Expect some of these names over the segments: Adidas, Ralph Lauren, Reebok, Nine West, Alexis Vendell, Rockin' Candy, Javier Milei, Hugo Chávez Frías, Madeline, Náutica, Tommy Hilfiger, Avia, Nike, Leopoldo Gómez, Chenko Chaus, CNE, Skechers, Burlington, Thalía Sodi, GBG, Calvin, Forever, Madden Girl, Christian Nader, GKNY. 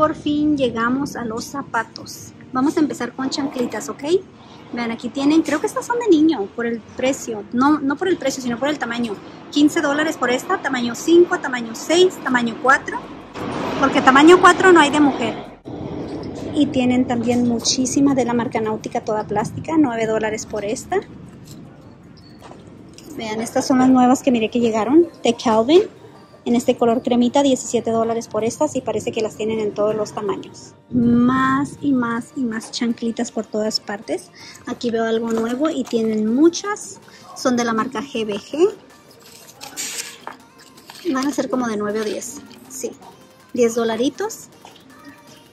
por fin llegamos a los zapatos. Vamos a empezar con chanclitas, ¿ok? Vean, aquí tienen, creo que estas son de niño, por el precio. No por el precio, sino por el tamaño. $15 por esta, tamaño 5, tamaño 6, tamaño 4. Porque tamaño 4 no hay de mujer. Y tienen también muchísimas de la marca Náutica, toda plástica, $9 por esta. Vean, estas son las nuevas que miré que llegaron, de Calvin. En este color cremita, $17 por estas y parece que las tienen en todos los tamaños. Más y más y más chanclitas por todas partes. Aquí veo algo nuevo y tienen muchas. Son de la marca GBG. Van a ser como de 9 o 10. Sí, $10.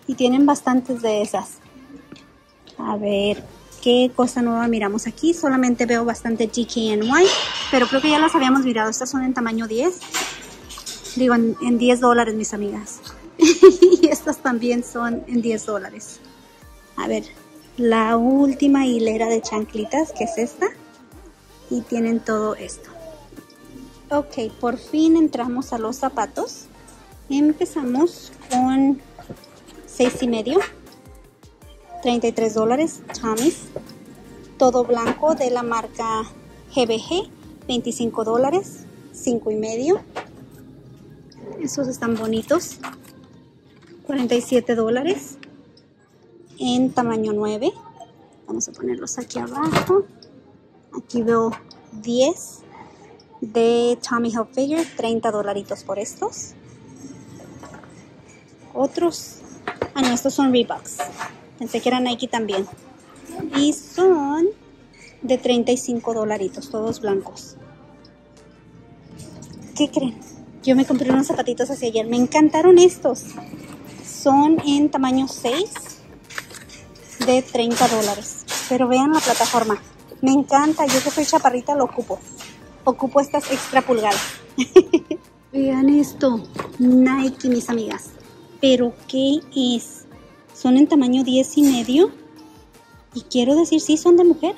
Y tienen bastantes de esas. A ver, ¿qué cosa nueva miramos aquí? Solamente veo bastante GKNY, pero creo que ya las habíamos mirado. Estas son en tamaño 10. Digo, en $10, mis amigas. Y estas también son en $10. A ver, la última hilera de chanclitas, que es esta. Y tienen todo esto. Ok, por fin entramos a los zapatos. Empezamos con 6.5. $33, Tommy's. Todo blanco de la marca GBG. $25, 5.5. Esos están bonitos. $47 en tamaño 9. Vamos a ponerlos aquí abajo. Aquí veo 10 de Tommy Hilfiger. $30 por estos. Otros. Ah, no, estos son Reeboks. Pensé que eran Nike también. Y son de $35, todos blancos. ¿Qué creen? Yo me compré unos zapatitos hace ayer. Me encantaron estos. Son en tamaño 6 de $30. Pero vean la plataforma. Me encanta. Yo que soy chaparrita lo ocupo. Ocupo estas extra pulgadas. Vean esto. Nike, mis amigas. ¿Pero qué es? Son en tamaño 10.5. Y quiero decir, sí, son de mujer.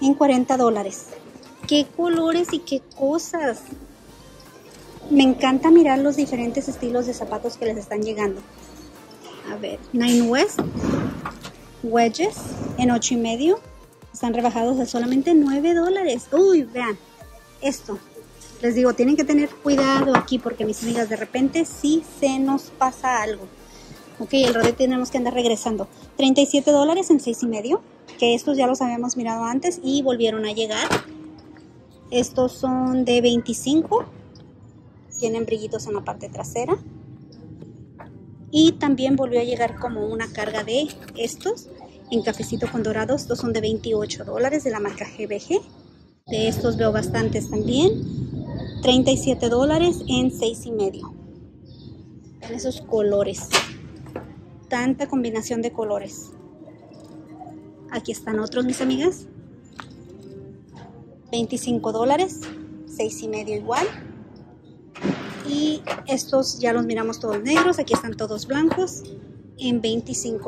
En $40. ¡Qué colores y qué cosas! Me encanta mirar los diferentes estilos de zapatos que les están llegando. A ver, Nine West, wedges en 8.5. Están rebajados a solamente $9. Uy, vean, esto. Les digo, tienen que tener cuidado aquí porque, mis amigas, de repente sí se nos pasa algo. Ok, el rodeo tenemos que andar regresando. $37 en 6.5, que estos ya los habíamos mirado antes y volvieron a llegar. Estos son de 25. Tienen brillitos en la parte trasera. Y también volvió a llegar como una carga de estos en cafecito con dorados. Estos son de $28 de la marca GBG. De estos veo bastantes también. $37 en 6.5. Vean esos colores. Tanta combinación de colores. Aquí están otros, mis amigas. $25. 6.5 igual. Y estos ya los miramos todos negros. Aquí están todos blancos en $25.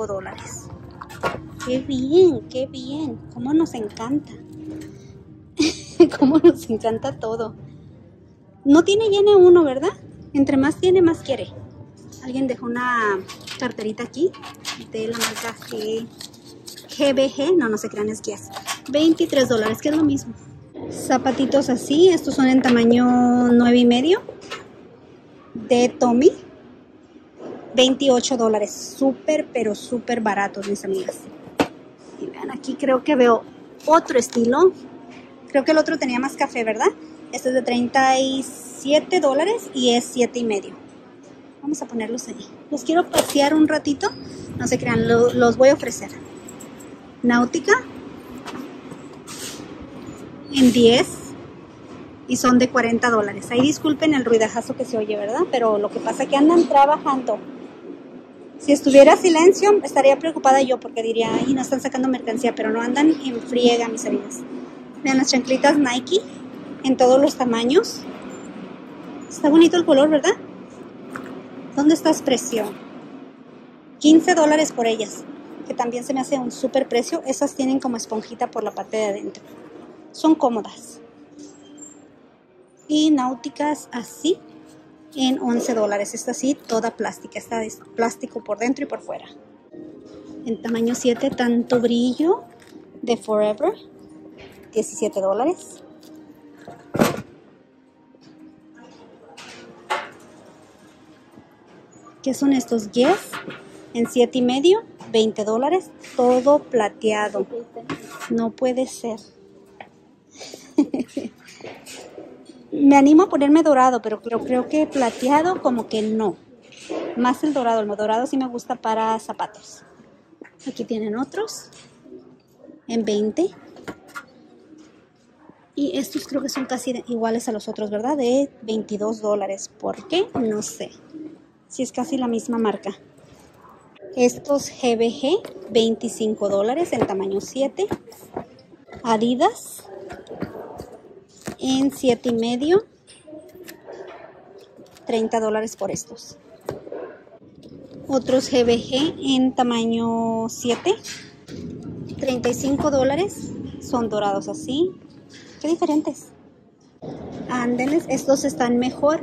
¡Qué bien! ¡Qué bien! ¡Cómo nos encanta! ¡Cómo nos encanta todo! No tiene ya ni uno, ¿verdad? Entre más tiene, más quiere. Alguien dejó una carterita aquí de la marca GBG. No, no se crean, es Guess. $23, que es lo mismo. Zapatitos así. Estos son en tamaño 9.5. De Tommy, $28, súper pero súper baratos, mis amigas. Y vean, aquí creo que veo otro estilo. Creo que el otro tenía más café, ¿verdad? Este es de $37 y es 7.5. Vamos a ponerlos ahí. Los quiero pasear un ratito. No se crean, los voy a ofrecer. Náutica en 10. Y son de $40. Ahí disculpen el ruidajazo que se oye, ¿verdad? Pero lo que pasa es que andan trabajando. Si estuviera silencio, estaría preocupada yo porque diría, ay, no están sacando mercancía, pero no, andan en friega, mis amigas. Vean las chanclitas Nike en todos los tamaños. Está bonito el color, ¿verdad? ¿Dónde estás, precio? $15 por ellas, que también se me hace un súper precio. Esas tienen como esponjita por la parte de adentro. Son cómodas. Y náuticas así en $11. Esta sí, toda plástica. Esta es plástico por dentro y por fuera. En tamaño 7, tanto brillo de Forever, $17. ¿Qué son estos? Yes. En 7,5, $20. Todo plateado. No puede ser. Me animo a ponerme dorado, pero creo que plateado como que no. Más el dorado. El dorado sí me gusta para zapatos. Aquí tienen otros. En 20. Y estos creo que son casi iguales a los otros, ¿verdad? De $22. ¿Por qué? No sé. Si es casi la misma marca. Estos GBG, $25 en tamaño 7. Adidas en 7,5, $30 por estos. Otros GBG en tamaño 7, $35. Son dorados así. Qué diferentes. Ándeles, estos están mejor.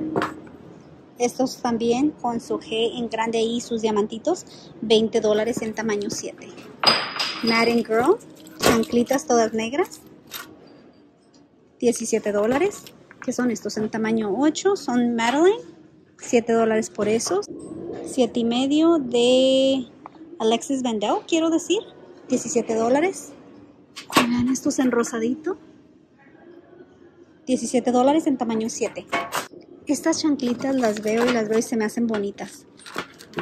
Estos también con su G en grande y sus diamantitos, $20 en tamaño 7. Madden Girl, chanclitas todas negras, $17. ¿Qué son estos? En tamaño 8, son Madeline, $7 por esos. 7,5 de Alexis Vendell, quiero decir, $17. Vean estos en rosadito, $17 en tamaño 7. Estas chanclitas las veo y se me hacen bonitas.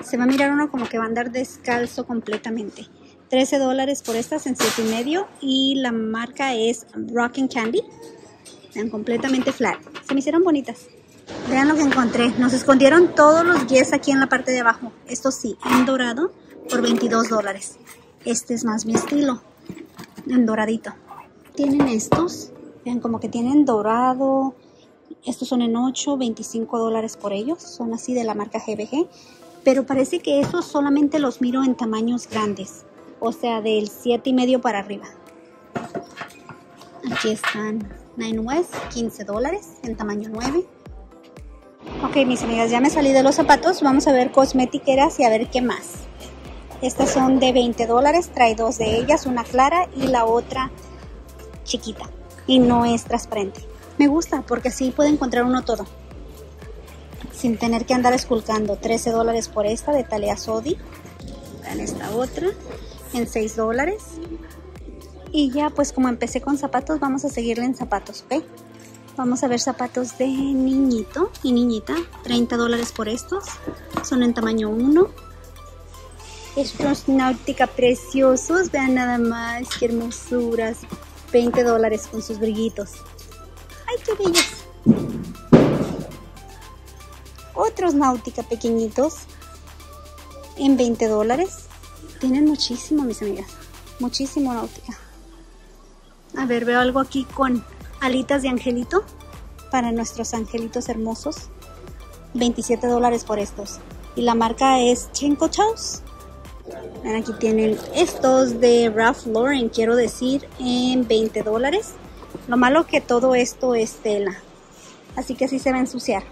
Se va a mirar uno como que va a andar descalzo completamente. $13 por estas en 7,5 y la marca es Rockin' Candy. Están completamente flat. Se me hicieron bonitas. Vean lo que encontré. Nos escondieron todos los guías aquí en la parte de abajo. Esto sí, en dorado por $22. Este es más mi estilo. En doradito. Tienen estos. Vean como que tienen dorado. Estos son en 8, $25 por ellos. Son así de la marca GBG. Pero parece que esos solamente los miro en tamaños grandes. O sea, del 7,5 para arriba. Aquí están Nine West, $15 en tamaño 9. Ok, mis amigas, ya me salí de los zapatos. Vamos a ver cosmetiqueras y a ver qué más. Estas son de $20. Trae dos de ellas, una clara y la otra chiquita. Y no es transparente. Me gusta porque así puede encontrar uno todo. Sin tener que andar esculcando. $13 por esta de Thalía Sodi. En esta otra. En $6. Y ya pues como empecé con zapatos, vamos a seguirle en zapatos, ¿ok? Vamos a ver zapatos de niñito y niñita. $30 por estos. Son en tamaño 1. Estos Náutica preciosos. Vean nada más. Qué hermosuras. $20 con sus brillitos. ¡Ay, qué bellos! Otros Náutica pequeñitos en $20. Tienen muchísimo, mis amigas. Muchísimo Náutica. A ver, veo algo aquí con alitas de angelito para nuestros angelitos hermosos. $27 por estos. Y la marca es Chenko Chaus. Aquí tienen estos de Ralph Lauren, quiero decir, en $20. Lo malo que todo esto es tela, así que sí se va a ensuciar.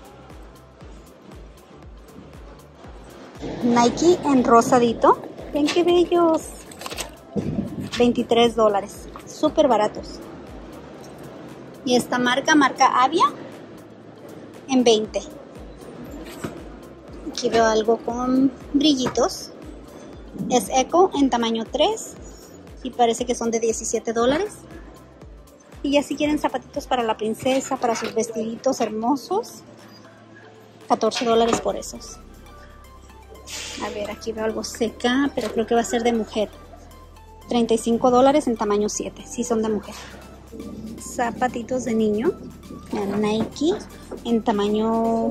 Nike en rosadito. Ven qué bellos. $23. Súper baratos. Y esta marca Avia, en 20. Aquí veo algo con brillitos. Es Eco en tamaño 3. Y parece que son de $17. Y ya si quieren zapatitos para la princesa, para sus vestiditos hermosos, $14 por esos. A ver, aquí veo algo seca, pero creo que va a ser de mujer. $35 en tamaño 7, sí son de mujer. Zapatitos de niño, la Nike, en tamaño,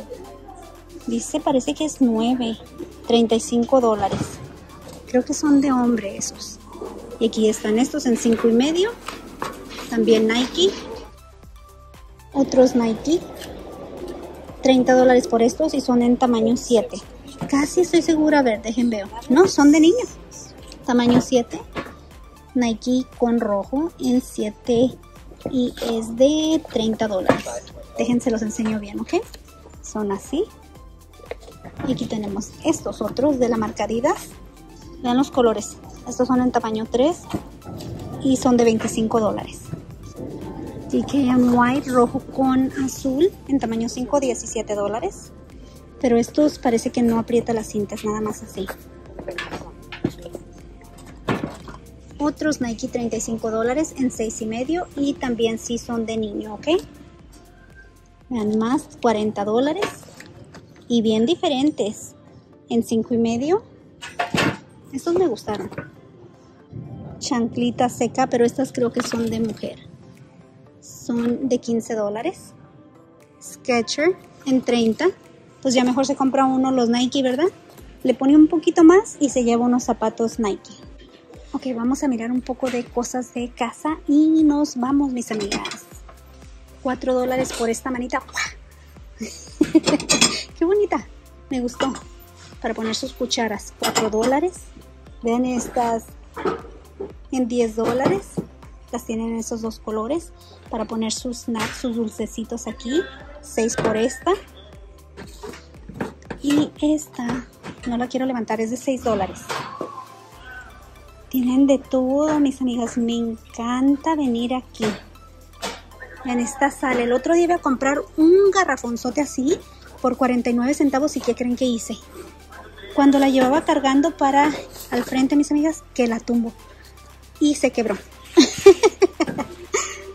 dice, parece que es 9, $35. Creo que son de hombre esos. Y aquí están estos en 5,5. También Nike. Otros Nike. $30 por estos y son en tamaño 7. Casi estoy segura. A ver, déjenme ver. No, son de niño. Tamaño 7. Nike con rojo en 7 y es de $30. Déjense los enseño bien, ¿ok? Son así. Y aquí tenemos estos otros de la marca Adidas. Vean los colores. Estos son en tamaño 3 y son de $25. GKNY rojo con azul en tamaño 5, $17. Pero estos parece que no aprieta las cintas, nada más así. Otros Nike $35 en 6.5 y también sí son de niño, ¿ok? Vean más, $40 y bien diferentes en 5.5. Estos me gustaron. Chanclita seca, pero estas creo que son de mujer. Son de $15. Skechers en 30. Pues ya mejor se compra uno los Nike, ¿verdad? Le pone un poquito más y se lleva unos zapatos Nike. Ok, vamos a mirar un poco de cosas de casa y nos vamos, mis amigas. $4 por esta manita. ¡Qué bonita! Me gustó. Para poner sus cucharas. $4. Vean estas en $10. Las tienen en esos dos colores. Para poner sus snacks, sus dulcecitos aquí. 6 por esta. Y esta, no la quiero levantar, es de $6. Tienen de todo, mis amigas. Me encanta venir aquí. En esta sale. El otro día iba a comprar un garrafonzote así por 49 centavos. ¿Y qué creen que hice? Cuando la llevaba cargando para al frente, mis amigas, que la tumbo. Y se quebró.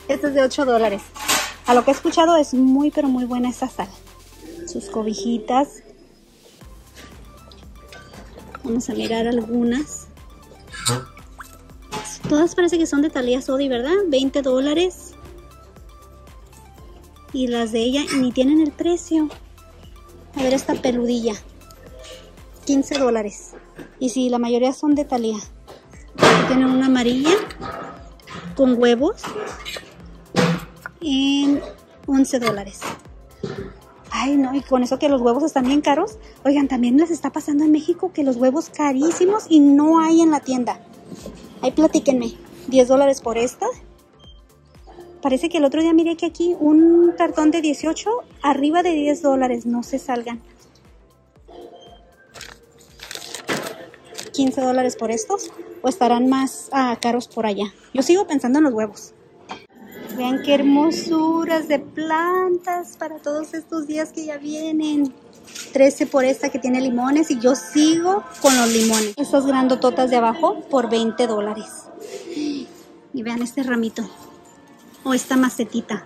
Esta es de $8. A lo que he escuchado es muy, pero muy buena esta sala. Sus cobijitas. Vamos a mirar algunas. Todas parece que son de Thalía Sodi, ¿verdad? $20. Y las de ella ni tienen el precio. A ver esta peludilla. $15. Y sí, la mayoría son de Thalía. Tienen una amarilla con huevos en $11. Ay, no, y con eso que los huevos están bien caros. Oigan, también les está pasando en México que los huevos carísimos y no hay en la tienda. Ahí platíquenme. $10 por esta. Parece que el otro día miré que aquí un cartón de 18 arriba de $10. No se salgan. $15 por estos. O estarán más caros por allá. Yo sigo pensando en los huevos. Vean qué hermosuras de plantas para todos estos días que ya vienen. $13 por esta que tiene limones y yo sigo con los limones. Estas grandototas de abajo por $20. Y vean este ramito o esta macetita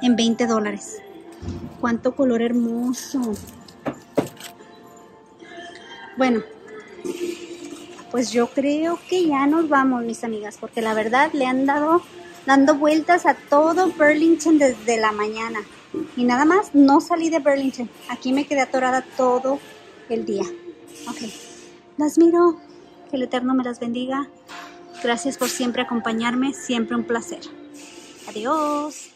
en $20. Cuánto color hermoso. Bueno, pues yo creo que ya nos vamos, mis amigas, porque la verdad le han dando vueltas a todo Burlington desde la mañana. Y nada más, no salí de Burlington. Aquí me quedé atorada todo el día. Ok, las miro. Que el Eterno me las bendiga. Gracias por siempre acompañarme. Siempre un placer. Adiós.